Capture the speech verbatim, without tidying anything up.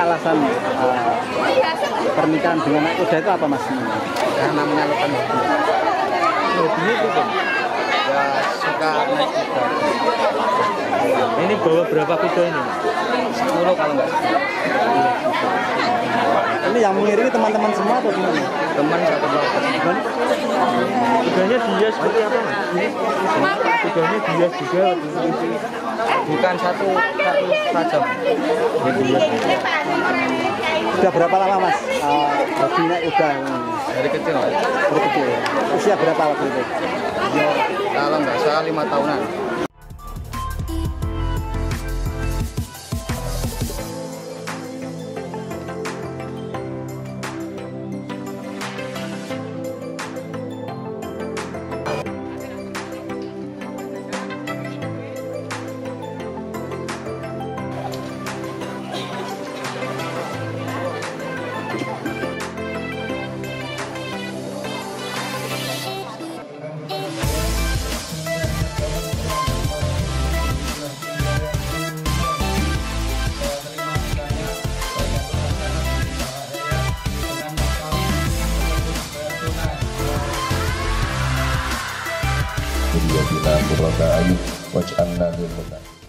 alasan uh, pernikahan dengan anak kuda itu apa mas? Karena menyalurkan hobi. Hobi itu kan? Ya suka naik kuda. Ini bawa berapa kuda ini? sepuluh kalau nggak sepuluh. Ini yang mengiringi teman-teman semua atau gimana? Teman satu kelompok. Kudanya dihias seperti apa mas? Kudanya dihias juga. Bukan satu satu tajam. Sudah berapa lama mas? Hobi naik kuda dari kecil mas. Dari kecil. Usia berapa waktu itu? Kalau nggak salah lima tahunan. Bila bila berlaku ayub, wajah anda berlaku.